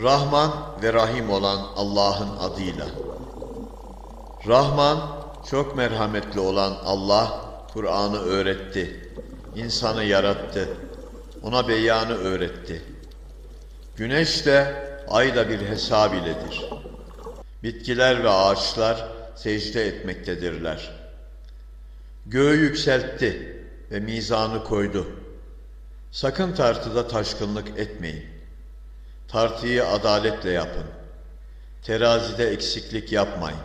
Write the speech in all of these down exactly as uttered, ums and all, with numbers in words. Rahman ve Rahim olan Allah'ın adıyla. Rahman, çok merhametli olan Allah, Kur'an'ı öğretti, insanı yarattı, ona beyanı öğretti. Güneş de, ay da bir hesab iledir. Bitkiler ve ağaçlar secde etmektedirler. Göğü yükseltti ve mizanı koydu. Sakın tartıda taşkınlık etmeyin. Tartıyı adaletle yapın. Terazide eksiklik yapmayın.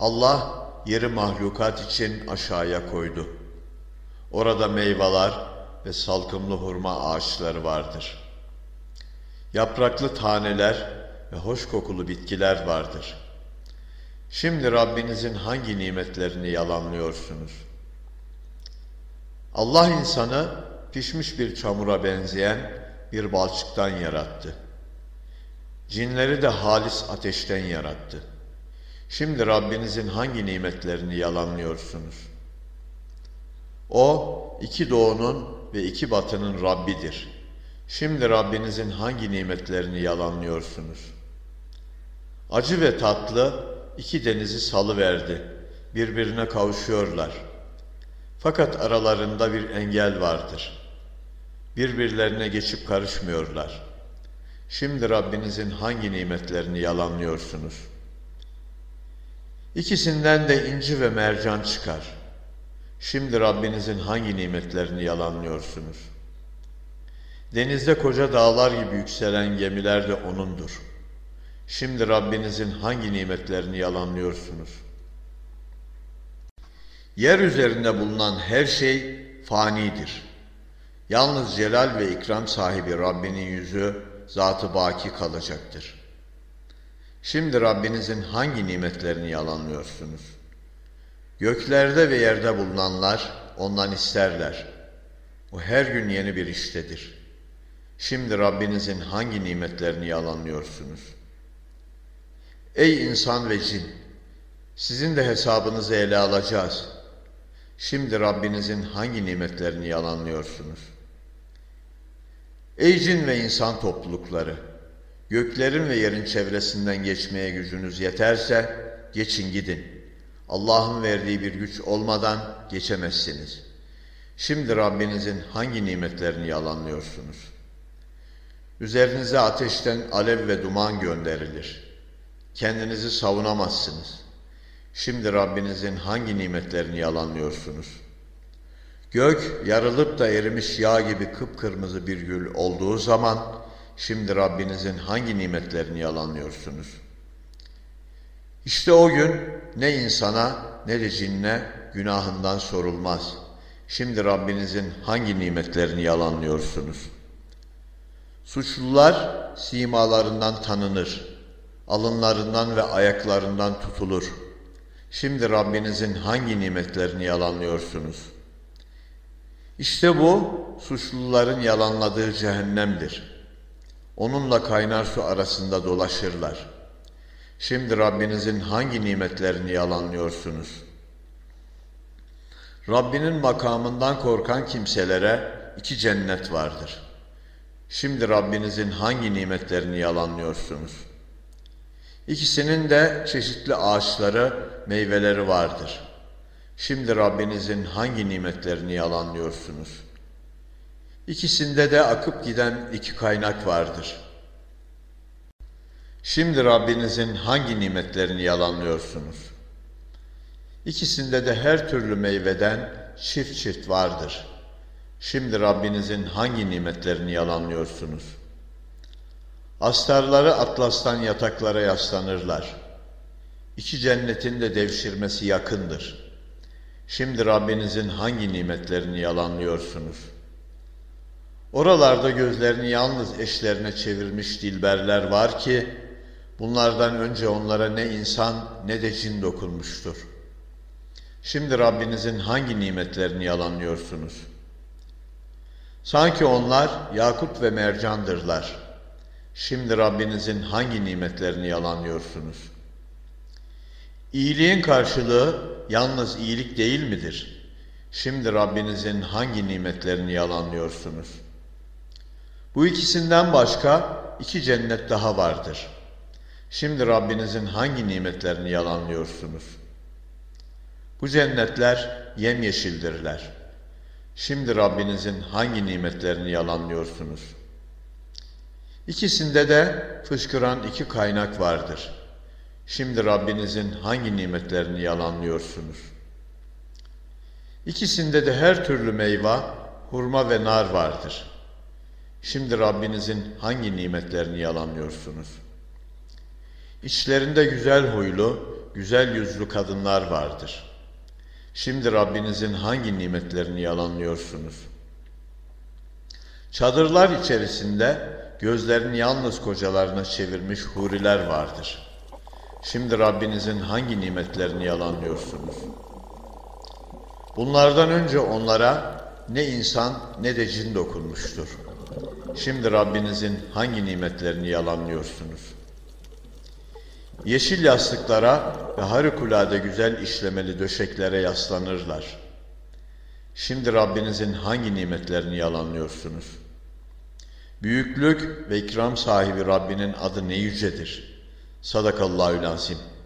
Allah yeri mahlukat için aşağıya koydu. Orada meyveler ve salkımlı hurma ağaçları vardır. Yapraklı taneler ve hoş kokulu bitkiler vardır. Şimdi Rabbinizin hangi nimetlerini yalanlıyorsunuz? Allah insanı pişmiş bir çamura benzeyen bir balçıktan yarattı. Cinleri de halis ateşten yarattı. Şimdi Rabbinizin hangi nimetlerini yalanlıyorsunuz? O, iki doğunun ve iki batının Rabbidir. Şimdi Rabbinizin hangi nimetlerini yalanlıyorsunuz? Acı ve tatlı iki denizi salıverdi. Birbirine kavuşuyorlar. Fakat aralarında bir engel vardır. Birbirlerine geçip karışmıyorlar. Şimdi Rabbinizin hangi nimetlerini yalanlıyorsunuz? İkisinden de inci ve mercan çıkar. Şimdi Rabbinizin hangi nimetlerini yalanlıyorsunuz? Denizde koca dağlar gibi yükselen gemiler de O'nundur. Şimdi Rabbinizin hangi nimetlerini yalanlıyorsunuz? Yer üzerinde bulunan her şey fanidir. Yalnız celal ve ikram sahibi Rabbinin yüzü zat-ı baki kalacaktır. Şimdi Rabbinizin hangi nimetlerini yalanlıyorsunuz? Göklerde ve yerde bulunanlar ondan isterler. O her gün yeni bir iştedir. Şimdi Rabbinizin hangi nimetlerini yalanlıyorsunuz? Ey insan ve cin! Sizin de hesabınızı ele alacağız. Şimdi Rabbinizin hangi nimetlerini yalanlıyorsunuz? Ey cin ve insan toplulukları! Göklerin ve yerin çevresinden geçmeye gücünüz yeterse geçin gidin. Allah'ın verdiği bir güç olmadan geçemezsiniz. Şimdi Rabbinizin hangi nimetlerini yalanlıyorsunuz? Üzerinize ateşten alev ve duman gönderilir. Kendinizi savunamazsınız. Şimdi Rabbinizin hangi nimetlerini yalanlıyorsunuz? Gök yarılıp da erimiş yağ gibi kıpkırmızı bir gül olduğu zaman şimdi Rabbinizin hangi nimetlerini yalanlıyorsunuz? İşte o gün ne insana ne de cinne günahından sorulmaz. Şimdi Rabbinizin hangi nimetlerini yalanlıyorsunuz? Suçlular simalarından tanınır, alınlarından ve ayaklarından tutulur. Şimdi Rabbinizin hangi nimetlerini yalanlıyorsunuz? İşte bu suçluların yalanladığı cehennemdir. Onunla kaynar su arasında dolaşırlar. Şimdi Rabbinizin hangi nimetlerini yalanlıyorsunuz? Rabbinin makamından korkan kimselere iki cennet vardır. Şimdi Rabbinizin hangi nimetlerini yalanlıyorsunuz? İkisinin de çeşitli ağaçları, meyveleri vardır. Şimdi Rabbinizin hangi nimetlerini yalanlıyorsunuz? İkisinde de akıp giden iki kaynak vardır. Şimdi Rabbinizin hangi nimetlerini yalanlıyorsunuz? İkisinde de her türlü meyveden çift çift vardır. Şimdi Rabbinizin hangi nimetlerini yalanlıyorsunuz? Astarları atlastan yataklara yaslanırlar. İki cennetin de devşirmesi yakındır. Şimdi Rabbinizin hangi nimetlerini yalanlıyorsunuz? Oralarda gözlerini yalnız eşlerine çevirmiş dilberler var ki, bunlardan önce onlara ne insan ne de cin dokunmuştur. Şimdi Rabbinizin hangi nimetlerini yalanlıyorsunuz? Sanki onlar yakut ve mercandırlar. Şimdi Rabbinizin hangi nimetlerini yalanlıyorsunuz? İyiliğin karşılığı yalnız iyilik değil midir? Şimdi Rabbinizin hangi nimetlerini yalanlıyorsunuz? Bu ikisinden başka iki cennet daha vardır. Şimdi Rabbinizin hangi nimetlerini yalanlıyorsunuz? Bu cennetler yemyeşildirler. Şimdi Rabbinizin hangi nimetlerini yalanlıyorsunuz? İkisinde de fışkıran iki kaynak vardır. Şimdi Rabbinizin hangi nimetlerini yalanlıyorsunuz? İkisinde de her türlü meyve, hurma ve nar vardır. Şimdi Rabbinizin hangi nimetlerini yalanlıyorsunuz? İçlerinde güzel huylu, güzel yüzlü kadınlar vardır. Şimdi Rabbinizin hangi nimetlerini yalanlıyorsunuz? Çadırlar içerisinde gözlerini yalnız kocalarına çevirmiş huriler vardır. Şimdi Rabbinizin hangi nimetlerini yalanlıyorsunuz? Bunlardan önce onlara ne insan ne de cin dokunmuştur. Şimdi Rabbinizin hangi nimetlerini yalanlıyorsunuz? Yeşil yastıklara ve harikulade güzel işlemeli döşeklere yaslanırlar. Şimdi Rabbinizin hangi nimetlerini yalanlıyorsunuz? Büyüklük ve ikram sahibi Rabbinin adı ne yücedir. Sadakallahül azim.